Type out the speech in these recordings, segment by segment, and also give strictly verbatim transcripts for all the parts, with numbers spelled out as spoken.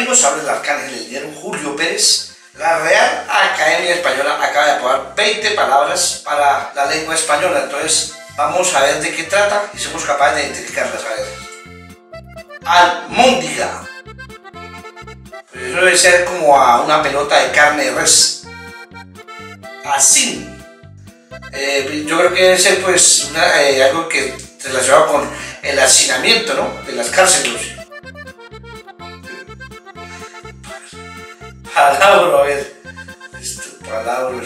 amigos, habla del arcángel del diario Julio Pérez. La Real Academia Española acaba de aprobar veinte palabras para la lengua española. Entonces, vamos a ver de qué trata y somos capaces de identificarlas. A ver. Almúndiga. Eso debe ser como a una pelota de carne de res. Así. Eh, yo creo que debe ser pues una, eh, algo que relacionado con el hacinamiento, ¿no? De las cárceles. Palabro, a ver. Esto, palabro,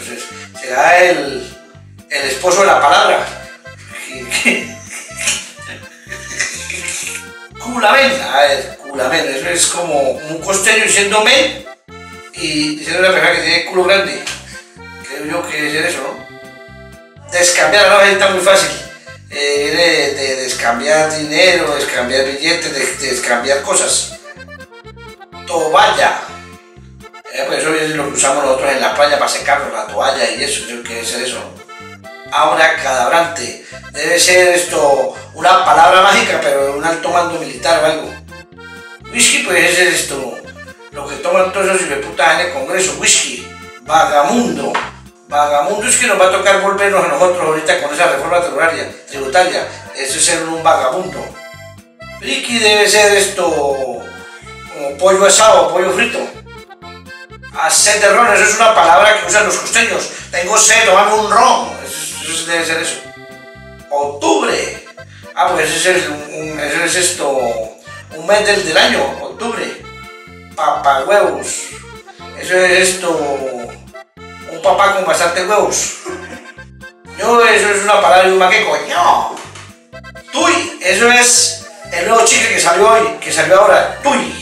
será el, el esposo de la palabra. Culamen, a ver, culamen, eso es como un costeño diciendo men y diciendo una persona que tiene culo grande. Creo yo que es eso, ¿no? Descambiar, no, está muy fácil. Eh, de, de descambiar dinero, descambiar billetes, de, de descambiar cosas. Toballa. Eh, pues eso es lo que usamos nosotros en la playa para secarnos la toalla y eso, creo que debe ser eso. Ahora, cadabrante, debe ser esto, una palabra mágica, pero un alto mando militar o algo. Whisky, pues es esto, lo que toman todos esos hijueputas en el Congreso, whisky. Vagamundo, vagamundo es que nos va a tocar volvernos a nosotros ahorita con esa reforma tributaria, tributaria. Eso es ser un vagabundo. Friki debe ser esto, como pollo asado, pollo frito. Hacer de ron, eso es una palabra que usan los costeños. Tengo sed, tomame un ron. Eso, eso debe ser eso. Octubre. Ah, pues ese es, un, ese es esto. Un mes del, del año, octubre. Papagüevos. Eso es esto. Un papá con bastantes huevos. No, eso es una palabra de un maqueco. No. Tui. Eso es el nuevo chicle que salió hoy, que salió ahora. Tui.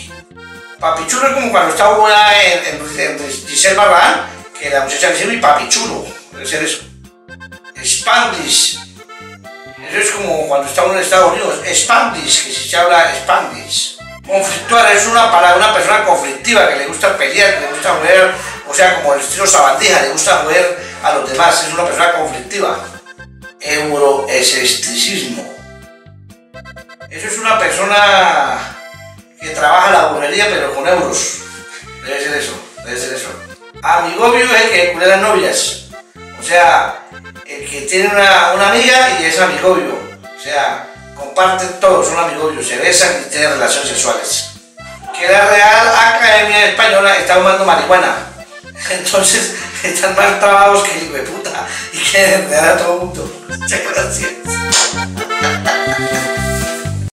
Papichulo es como cuando estaba una en, en, en Giselle Barragán, que la muchacha le sirve y papichulo, debe ser eso. Spandish, eso es como cuando está uno en Estados Unidos, Spandish, que si se habla Spandish. Conflictual es una para una persona conflictiva, que le gusta pelear, que le gusta joder, o sea, como el estilo sabandija, le gusta joder a los demás, es una persona conflictiva. Euroescepticismo, eso es una persona que trabaja la burrería pero con euros. Debe ser eso, debe ser eso. Amigovio es el que cura las novias. O sea, el que tiene una, una amiga y es amigovio. O sea, comparten todos, son amigovios, se besan y tienen relaciones sexuales. Que la Real Academia Española está fumando marihuana. Entonces, están más trabados que el hijo de puta y que enredar a todo el mundo. Muchas gracias.